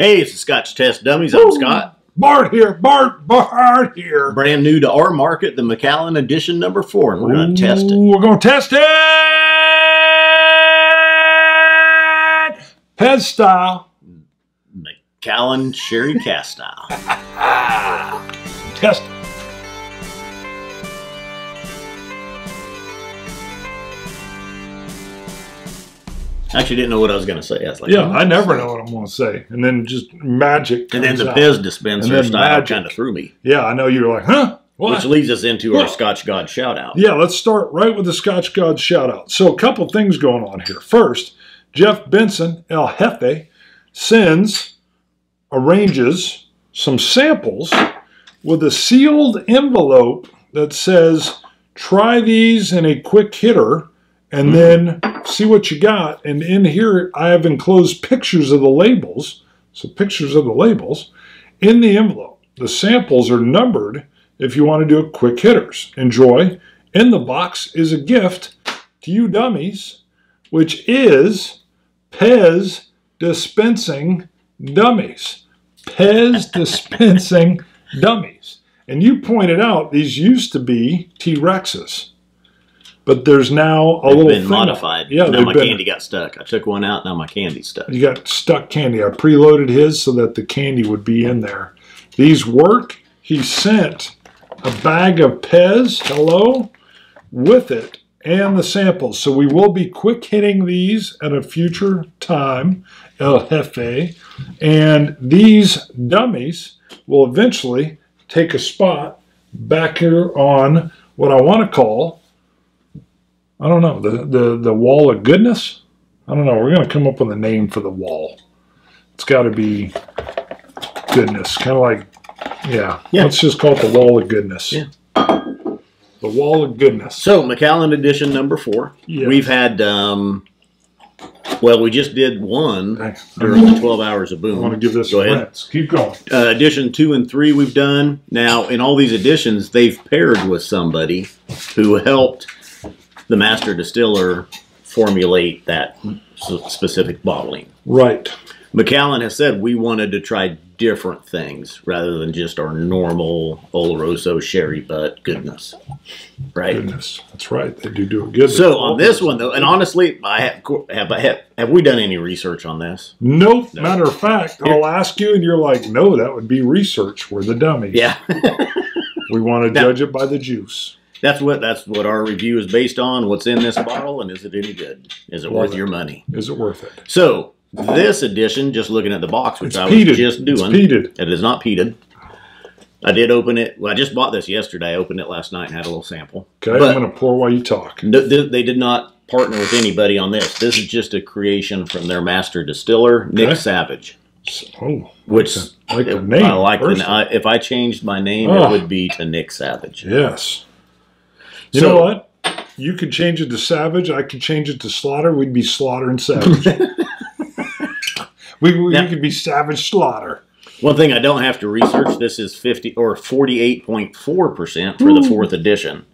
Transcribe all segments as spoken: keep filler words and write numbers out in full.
Hey, it's the Scotch Test Dummies. I'm Ooh, Scott. Bart here. Bart, Bart here. Brand new to our market, the Macallan edition number four, and we're going to test it. We're going to test it! Pez style. Macallan Sherry Cask style. Test it. I actually didn't know what I was going to say. I was like, yeah, oh, I never know what I'm going to say. And then just magic. And then the Pez dispenser style kind of threw me. Yeah, I know you were like, huh? What? Which leads us into what? Our Scotch God shout-out. Yeah, let's start right with the Scotch God shout-out. So a couple things going on here. First, Jeff Benson, El Jefe, sends, arranges some samples with a sealed envelope that says, try these in a quick hitter, and then see what you got. And in here, I have enclosed pictures of the labels. So pictures of the labels in the envelope. The samples are numbered if you want to do a quick hitters. Enjoy. In the box is a gift to you dummies, which is Pez Dispensing Dummies. Pez Dispensing Dummies. And you pointed out these used to be T-Rexes. But there's now a they've little been thing. Modified. Yeah, now my been, candy got stuck. I took one out, now my candy's stuck. You got stuck candy. I preloaded his so that the candy would be in there. These work. He sent a bag of Pez, hello, with it, and the samples. So we will be quick hitting these at a future time, El Jefe. And these dummies will eventually take a spot back here on what I want to call, I don't know, the, the, the wall of goodness? I don't know. We're going to come up with a name for the wall. It's got to be goodness. Kind of like, yeah, yeah, let's just call it the wall of goodness. Yeah. The wall of goodness. So, Macallan edition number four. Yes. We've had, um, well, we just did one during the twelve hours of Boom. I want to give this Go ahead. Keep going. Uh, edition two and three we've done. Now, in all these editions, they've paired with somebody who helped the master distiller formulate that specific bottling. Right. Macallan has said we wanted to try different things rather than just our normal Oloroso sherry butt goodness. Right? Goodness. That's right. They do do a good. So on this one, though, and honestly, I have, have, have, have we done any research on this? Nope. No. Matter of fact, I'll ask you, and you're like, no, that would be research. We're the dummies. Yeah. We want to judge it by the juice. That's what that's what our review is based on, what's in this bottle, and is it any good? Is it worth, worth it. your money? Is it worth it? So, this edition, just looking at the box, which it's I peated. was just doing. It's peated. It is not peated. I did open it. Well, I just bought this yesterday. I opened it last night and had a little sample. Okay, but I'm going to pour while you talk. Th they did not partner with anybody on this. This is just a creation from their master distiller, Nick okay. Savage. Oh, which I like the name. I like the, I, if I changed my name, oh. it would be to Nick Savage. Yes. You so, know what? You could change it to Savage. I could change it to Slaughter. We'd be Slaughter and Savage. we we now, could be Savage Slaughter. One thing I don't have to research, this is fifty or forty-eight point four percent for Ooh. the fourth edition.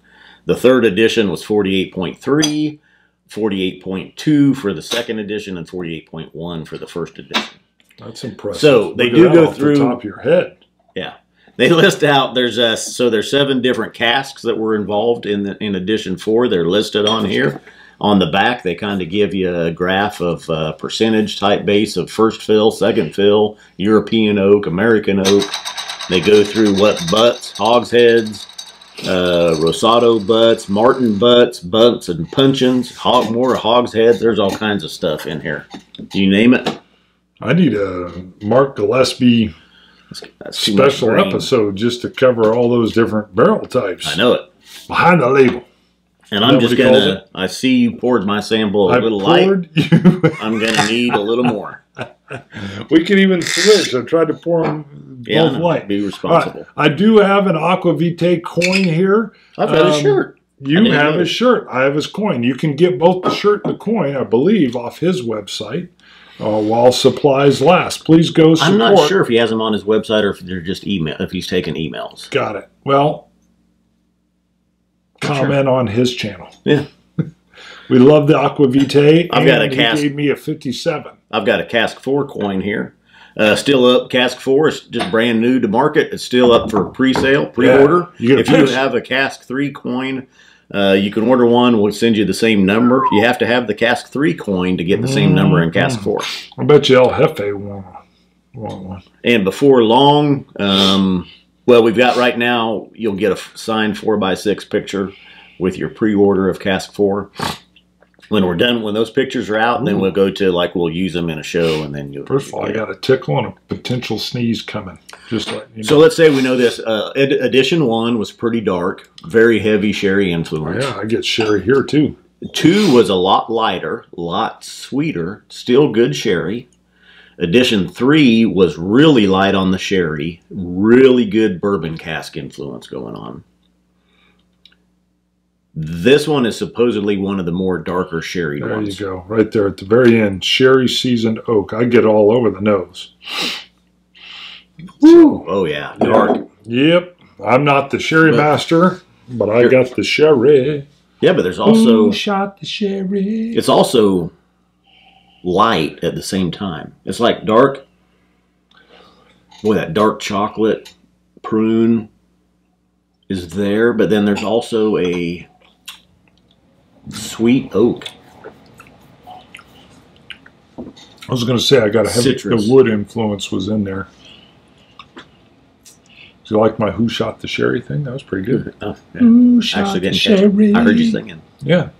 The third edition was forty-eight point three, forty-eight point two for the second edition, and forty-eight point one for the first edition. That's impressive. So they Look do go off through the top of your head. Yeah. They list out, there's a, so there's seven different casks that were involved in the, in edition four. They're listed on here. On the back, they kind of give you a graph of uh, percentage type base of first fill, second fill, European oak, American oak. They go through what butts, hogsheads, uh, Rosado butts, Martin butts, butts and puncheons, hog, more hogsheads. There's all kinds of stuff in here. Do you name it? I need a Mark Gillespie special episode just to cover all those different barrel types. I know it. Behind the label. And I'm just going to, I see you poured my sample a little light. I'm going to need a little more. We could even switch. I tried to pour them yeah, both light. Be responsible. Right. I do have an Aqua Vitae coin here. I've got um, a shirt. You have his shirt. I have his coin. You can get both the shirt and the coin, I believe, off his website. Uh, while supplies last, please go support. I'm not sure if he has them on his website or if they're just email. If he's taking emails, got it. Well, comment sure. on his channel. Yeah, we love the Aqua Vitae. I've and got a he cask. Gave me a fifty-seven. I've got a cask four coin here. Uh, still up, cask four is just brand new to market. It's still up for pre-sale, pre-order. Yeah, you if you have a cask three coin, uh, you can order one. We'll send you the same number. You have to have the cask three coin to get the mm, same number in cask mm. four. I bet you El Jefe won, won one. And before long, um, well, we've got right now, you'll get a signed four by six picture with your pre-order of cask four. When we're done, when those pictures are out, ooh, then we'll go to, like, we'll use them in a show, and then you'll... First of all, I got a tickle and a potential sneeze coming. Just like, you know. So let's say we know this. Uh, ed edition one was pretty dark, very heavy sherry influence. Yeah, I get sherry here, too. Two was a lot lighter, a lot sweeter, still good sherry. Edition three was really light on the sherry, really good bourbon cask influence going on. This one is supposedly one of the more darker sherry there ones. There you go. Right there at the very end. Sherry seasoned oak. I get all over the nose. Woo. Oh, yeah. Dark. Yep. I'm not the sherry but, master, but I got the sherry. Yeah, but there's also... Who shot the sherry? It's also light at the same time. It's like dark. Boy, that dark chocolate prune is there, but then there's also a... sweet oak. I was going to say I got a heavy the wood influence was in there. Do you like my "Who Shot the Sherry" thing? That was pretty good. Oh, yeah. Who shot the sherry? I heard you singing. Yeah.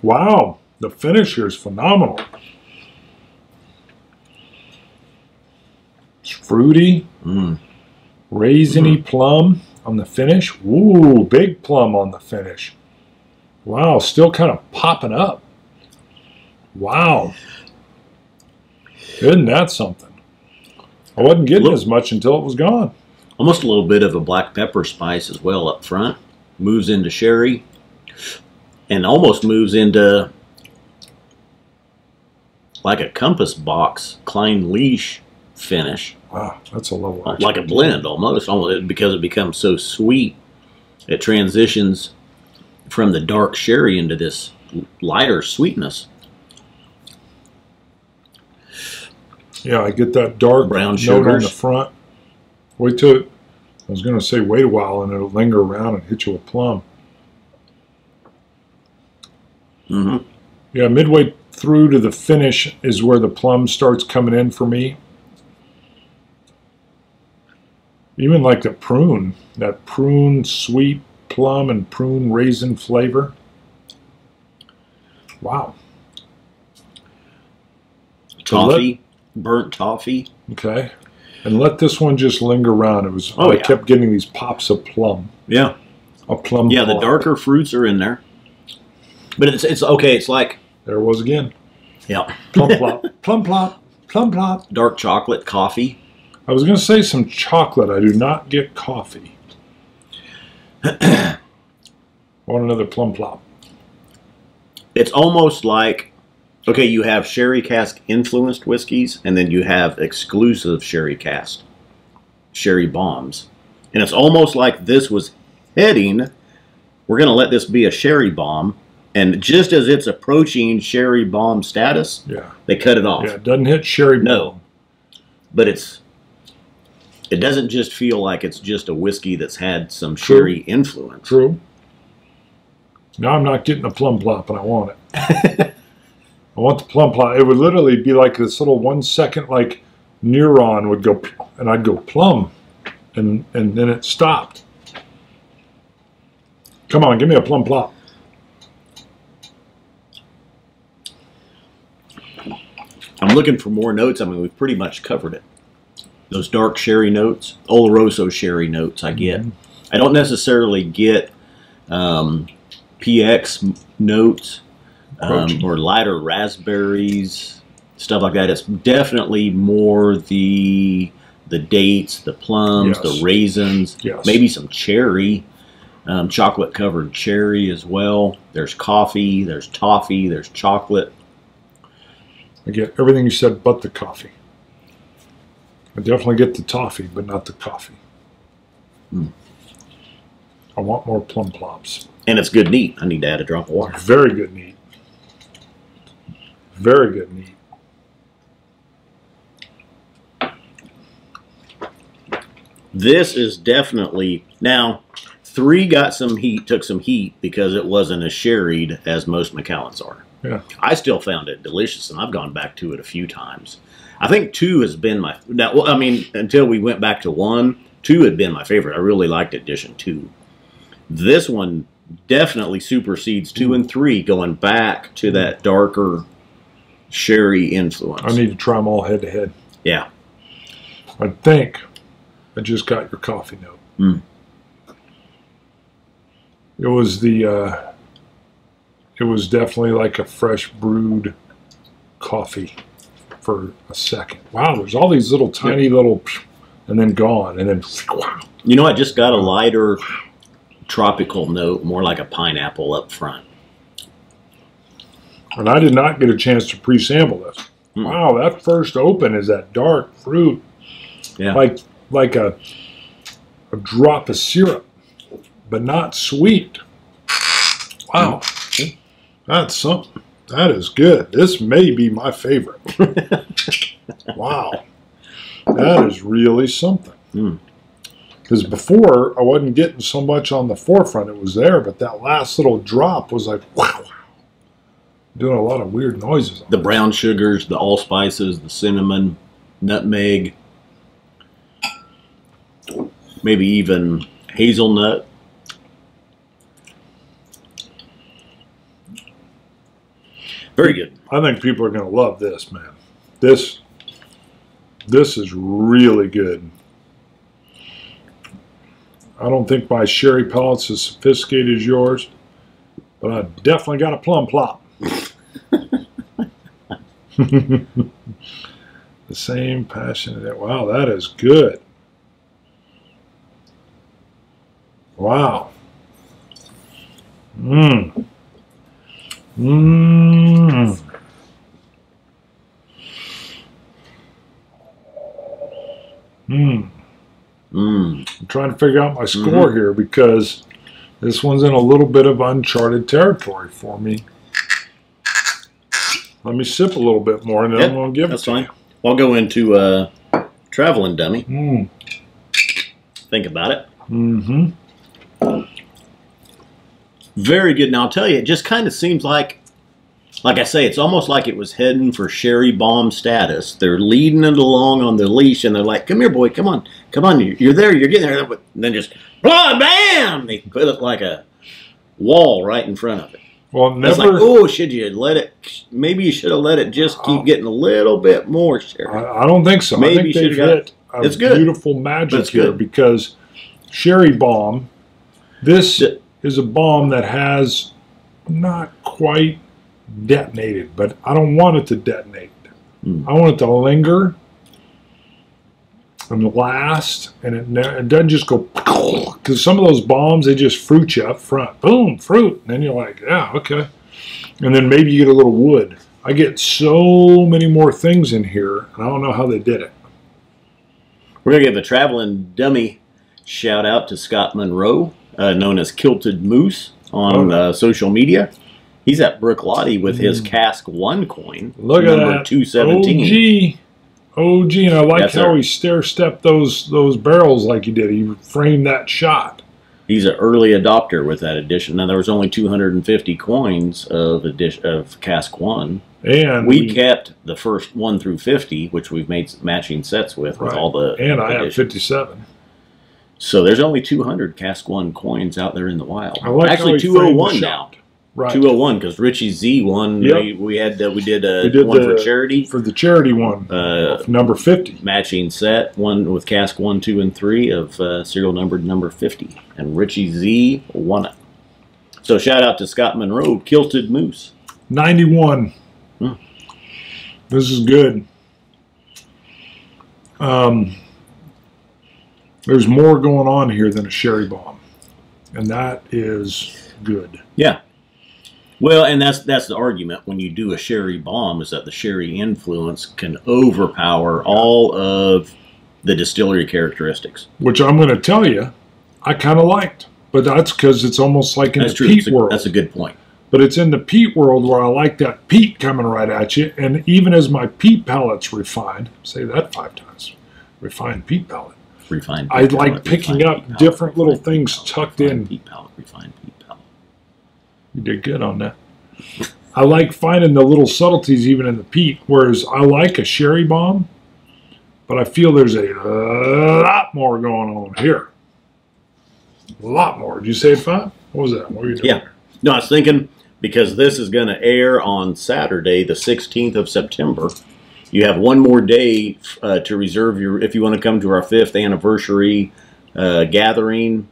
Wow, the finish here is phenomenal. It's fruity, mm. raisiny mm. plum on the finish. Ooh, big plum on the finish. Wow, still kind of popping up. Wow. Isn't that something? I wasn't getting little, as much until it was gone. Almost a little bit of a black pepper spice as well up front. Moves into sherry and almost moves into like a Compass Box Clynelish finish. Wow, that's a level. Like a blend almost, almost because it becomes so sweet. It transitions from the dark sherry into this lighter sweetness. Yeah, I get that dark brown note on the front. Wait till it, I was going to say wait a while and it'll linger around and hit you with plum. Mm-hmm. Yeah, midway through to the finish is where the plum starts coming in for me. Even like the prune, that prune sweet plum and prune raisin flavor. Wow. Toffee, let, burnt toffee. Okay. And let this one just linger around. It was oh, I yeah. kept getting these pops of plum. Yeah. A plum. Yeah, plum. The darker fruits are in there. But it's it's okay, it's like there it was again. Yeah. Plum plop. Plum plop. Plum plop. Dark chocolate, coffee. I was gonna say some chocolate. I do not get coffee. I want another plum plop. It's almost like, okay, you have sherry cask influenced whiskeys, and then you have exclusive sherry cask, sherry bombs. And it's almost like this was heading, we're going to let this be a sherry bomb, and just as it's approaching sherry bomb status, yeah, they cut it off. Yeah, it doesn't hit sherry bomb. No, but it's... It doesn't just feel like it's just a whiskey that's had some true sherry influence. True. Now I'm not getting a plum plop, and I want it. I want the plum plop. It would literally be like this little one-second, like, neuron would go, and I'd go plum, and and then it stopped. Come on, give me a plum plop. I'm looking for more notes. I mean, we've pretty much covered it. Those dark sherry notes, Oloroso sherry notes I get. I don't necessarily get um, P X notes um, or lighter raspberries, stuff like that. It's definitely more the the dates, the plums, yes, the raisins, yes, maybe some cherry, um, chocolate-covered cherry as well. There's coffee, there's toffee, there's chocolate. I get everything you said but the coffee. I definitely get the toffee, but not the coffee. Mm. I want more plum plops. And it's good neat. I need to add a drop of water. Very good neat. Very good neat. This is definitely, now, three got some heat, took some heat because it wasn't as sherried as most Macallans are. Yeah. I still found it delicious, and I've gone back to it a few times. I think two has been my, now, well, I mean, until we went back to one, two had been my favorite. I really liked edition two. This one definitely supersedes two and three, going back to that darker sherry influence. I need to try them all head to head. Yeah. I think I just got your coffee note. Mm. It was the, uh, it was definitely like a fresh brewed coffee for a second. Wow, there's all these little tiny yeah. little, and then gone, and then wow. You know, I just got a lighter tropical note, more like a pineapple up front. And I did not get a chance to pre-sample this. Mm. Wow, that first open is that dark fruit, yeah, like like a a drop of syrup, but not sweet. Wow, mm. that's something. That is good. This may be my favorite. Wow, that is really something. Mm. Because before, I wasn't getting so much on the forefront. It was there, but that last little drop was like, wow, wow. Doing a lot of weird noises. On the this. Brown sugars, the allspices, the cinnamon, nutmeg, maybe even hazelnut. Very good. I think people are going to love this, man. This, this is really good. I don't think my sherry palate's as sophisticated as yours, but I definitely got a plum plop. The same passion. That, wow, that is good. Wow. Mmm. Mmm. Mmm. Mm. I'm trying to figure out my score mm-hmm. here, because this one's in a little bit of uncharted territory for me. Let me sip a little bit more, and then yep, I'm going to give it to fine. you. I'll go into uh, Traveling Dummy. Mm. Think about it. Mm-hmm. Very good. Now, I'll tell you, it just kind of seems like, like I say, it's almost like it was heading for sherry bomb status. They're leading it along on the leash, and they're like, come here, boy, come on, come on, you're there, you're getting there. And then just, blah, bam, they put it like a wall right in front of it. Well, never, it's like, oh, should you let it, maybe you should have let it just keep getting a little bit more sherry. I, I don't think so. Maybe I think they've hit a it's good. beautiful magic here, because sherry bomb, this is a bomb that has not quite detonated, but I don't want it to detonate. Mm. I want it to linger and last, and it, it doesn't just go, because some of those bombs, they just fruit you up front. Boom, fruit. And then you're like, yeah, okay. And then maybe you get a little wood. I get so many more things in here, and I don't know how they did it. We're going to give a Traveling Dummy shout out to Scott Monroe, uh, known as Kilted Moose on oh. uh, social media. He's at Bruichladdich with his mm. Cask One coin. Look at that. two seventeen. O G. O G, and I like That's how right. he stair-stepped those those barrels like he did. He framed that shot. He's an early adopter with that edition. Now, there was only two hundred fifty coins of edition, of Cask One. And we, we kept the first one through fifty, which we've made matching sets with. Right. with all the And I editions. have fifty-seven. So there's only two hundred Cask One coins out there in the wild. I like Actually, two oh one now. Right. two oh one, because Richie Z won. Yep. We, we had uh, we did, uh, we did one the, for charity for the charity one, uh, number fifty matching set one with cask one, two, and three of uh, serial numbered number fifty, and Richie Z won it. So shout out to Scott Monroe, Kilted Moose, ninety-one. Hmm. This is good. Um, there's more going on here than a sherry bomb, and that is good. Yeah. Well, and that's that's the argument when you do a sherry bomb, is that the sherry influence can overpower all of the distillery characteristics. Which I'm going to tell you, I kind of liked. But that's because it's almost like in that's the true. peat that's a, world. That's a good point. But it's in the peat world where I like that peat coming right at you. And even as my peat palate's refined, say that five times, refined peat palate, refined. I like picking up different little things tucked in. Peat palate, refined peat palate. You did good on that. I like finding the little subtleties even in the peat, whereas I like a sherry bomb, but I feel there's a lot more going on here. A lot more. Did you say five? What was that? What were you doing? Yeah. No, I was thinking, because this is going to air on Saturday, the sixteenth of September. You have one more day uh, to reserve your, if you want to come to our fifth anniversary uh, gathering,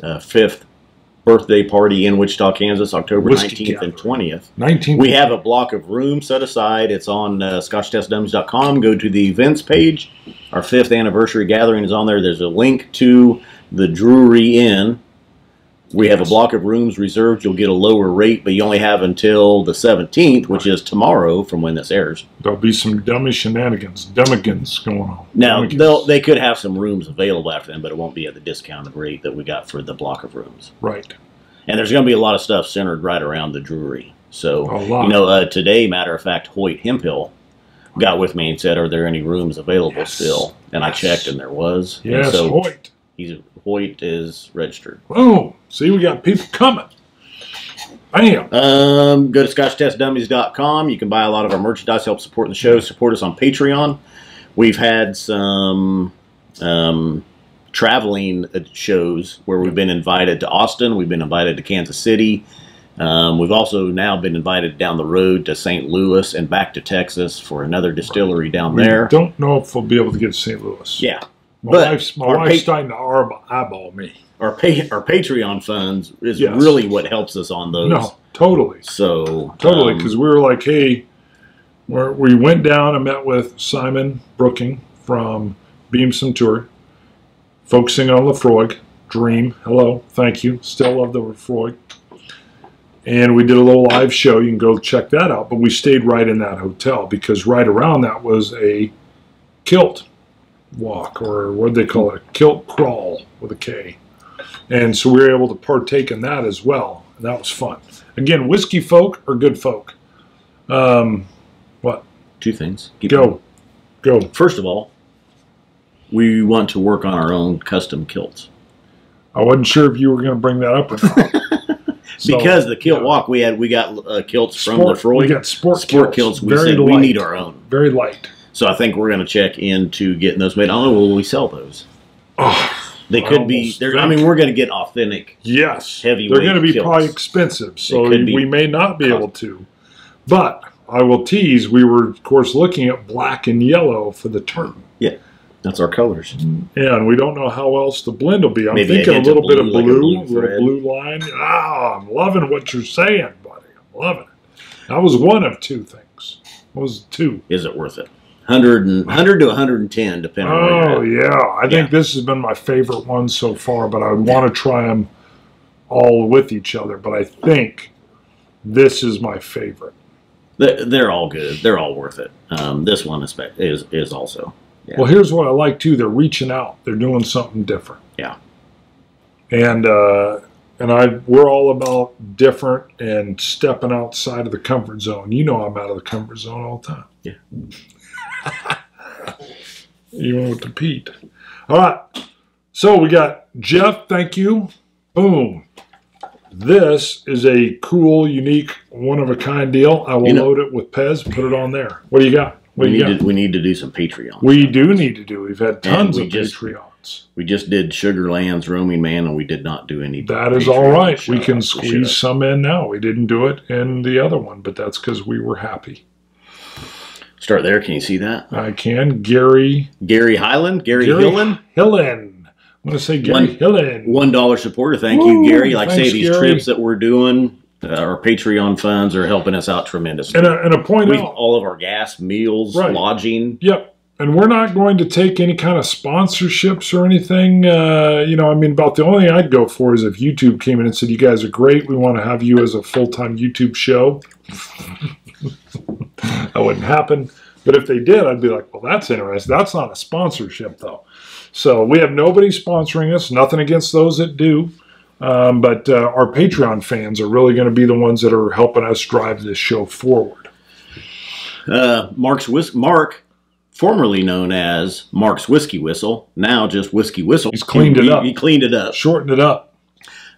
uh, fifth birthday party in Wichita, Kansas, October Whiskey nineteenth gathering. And twentieth. nineteenth. We have a block of room set aside. It's on uh, Scotch Test Dummies dot com. Go to the events page. Our fifth anniversary gathering is on there. There's a link to the Drury Inn. We have a block of rooms reserved. You'll get a lower rate, but you only have until the seventeenth, which is tomorrow from when this airs. There'll be some dummy shenanigans, dummigans going on. Now, they'll, they could have some rooms available after them, but it won't be at the discounted rate that we got for the block of rooms. Right. And there's going to be a lot of stuff centered right around the Drury. So, a lot. You know, uh, today, matter of fact, Hoyt Hemphill got with me and said, are there any rooms available yes. still? And yes. I checked, and there was. Yes, and so, Hoyt. He's, Hoyt is registered. Oh, see, we got people coming. Bam. Um, go to Scotch Test Dummies dot com. You can buy a lot of our merchandise, help support the show, support us on Patreon. We've had some um, traveling shows where we've been invited to Austin. We've been invited to Kansas City. Um, we've also now been invited down the road to Saint Louis and back to Texas for another distillery right. down we there. I don't know if we'll be able to get to Saint Louis. Yeah. My but wife's, my wife's starting to eyeball me. Our, pay, our Patreon funds is yes. really what helps us on those. No, totally. So Totally, because um, we were like, hey, we're, we went down and met with Simon Brooking from Beam Suntory, focusing on Laphroaig, Dream, hello, thank you, still love the Laphroaig. And we did a little live show. You can go check that out. But we stayed right in that hotel because right around that was a kilt walk, or what do they call it, a kilt crawl with a K. And so we were able to partake in that as well, and that was fun. Again, whiskey folk or good folk? Um, what? Two things. Keep go. Going. Go. First of all, we want to work on our own custom kilts. I wasn't sure if you were going to bring that up or not. So, because the kilt yeah. walk, we had we got uh, kilts sport, from Laphroaig. We got sport, sport kilts. kilts. We Very said light. we need our own. Very light. So I think we're going to check into getting those made. I don't know, will we sell those? Oh, they could I be. I mean, we're going to get authentic. Yes, heavyweight. They're going to be kilts. Probably expensive, so we may not be able to. But I will tease. We were, of course, looking at black and yellow for the turn. Yeah, that's our colors. And we don't know how else the blend will be. I'm Maybe thinking a little blue, bit of blue, like a blue, little blue line. Ah, I'm loving what you're saying, buddy. I'm loving it. That was one of two things. What was two? Is it worth it? one hundred to one hundred ten, depending on where you're at. Oh, yeah. I yeah. think this has been my favorite one so far, but I would want to try them all with each other. But I think this is my favorite. They're all good. They're all worth it. Um, this one is, is, is also. Yeah. Well, here's what I like, too. They're reaching out. They're doing something different. Yeah. And uh, and I we're all about different and stepping outside of the comfort zone. You know I'm out of the comfort zone all the time. Yeah. You want to Pete. All right. So we got Jeff. Thank you. Boom. This is a cool, unique, one-of-a-kind deal. I will you know, load it with Pez. Put it on there. What do you got? What we do you got? To, we need to do some Patreon. We do need to do. We've had tons we of just, Patreons. We just did Sugarland's Roaming Man, and we did not do any. That is Patreon. All right. We can squeeze some in now. We didn't do it in the other one, but that's because we were happy. Start there. Can you see that? I can. Gary. Gary Highland. Gary, Gary Hillen. Hillen. I'm going to say Gary One, Hillen. One dollar supporter. Thank Woo, you, Gary. Like I say, these Gary. trips that we're doing, uh, our Patreon funds are helping us out tremendously. And a, and a point We've, out. All of our gas, meals, right. lodging. Yep. And we're not going to take any kind of sponsorships or anything. Uh, you know, I mean, about the only thing I'd go for is if YouTube came in and said, you guys are great. We want to have you as a full-time YouTube show. That wouldn't happen. But if they did, I'd be like, well, that's interesting. That's not a sponsorship, though. So we have nobody sponsoring us. Nothing against those that do. Um, but uh, our Patreon fans are really going to be the ones that are helping us drive this show forward. Uh, Mark's Whis Mark... formerly known as Mark's Whiskey Whistle, now just Whiskey Whistle. He's cleaned he, it up. He cleaned it up. Shortened it up.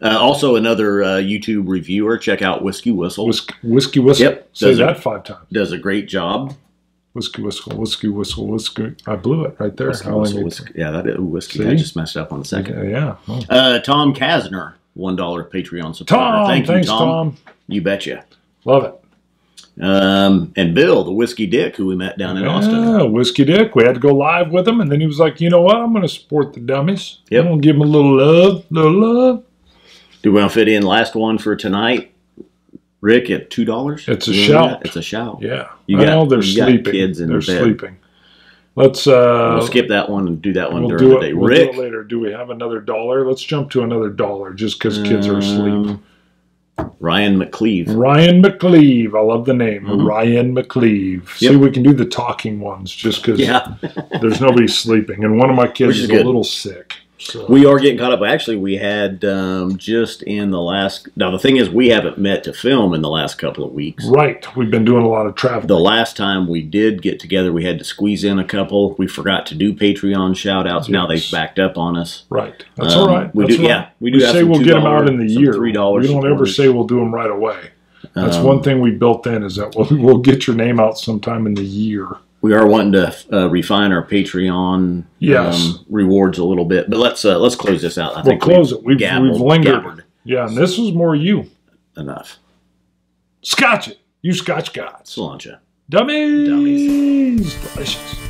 Uh, also, another uh, YouTube reviewer, check out Whiskey Whistle. Whiskey, Whiskey Whistle. Yep. Say that a, five times. Does a great job. Whiskey Whistle, Whiskey Whistle, Whiskey. I blew it right there. Whiskey Whistle, Whiskey. Yeah, that is Whiskey. See? I just messed up on the second. Yeah. yeah. Oh. Uh, Tom Casner, one dollar Patreon supporter. Tom, Thank thanks, you, Tom. Tom. You betcha. Love it. Um, and Bill, the Whiskey Dick, who we met down in yeah, Austin. Yeah, Whiskey Dick. We had to go live with him, and then he was like, you know what? I'm going to support the dummies. Yep. I'm going to give them a little love, little love. Do we want to fit in last one for tonight, Rick, at two dollars? It's a shout. It's a shout. Yeah. You got, well, they're you sleeping. Got kids in they're bed. sleeping. Let's uh, we'll skip that one and do that one we'll during the day. We'll Rick. Do it later. Do we have another dollar? Let's jump to another dollar just because um, kids are asleep. Ryan McCleave. Ryan McCleave. I love the name. Mm-hmm. Ryan McCleave. Yep. See, we can do the talking ones just because yeah. there's nobody sleeping. And one of my kids is, is a little sick. So. We are getting caught up. Actually, we had um, just in the last... Now, the thing is, we haven't met to film in the last couple of weeks. Right. We've been doing a lot of travel. The last time we did get together, we had to squeeze in a couple. We forgot to do Patreon shout-outs. Yes. Now they've backed up on us. Right. That's um, all right. We That's do, right. Yeah. We, do we have say we'll get them out in the year. three dollars. We don't ever say we'll do them right away. That's um, one thing we built in is that we'll, we'll get your name out sometime in the year. We are wanting to uh, refine our Patreon yes. um, rewards a little bit, but let's uh, let's close this out. I we'll think close we've it. We've, gabbled, we've lingered. Gabbled. Yeah, and this was more you. Enough. Scotch it, you Scotch gods. Cilantro. Dummies. Dummies. Delicious.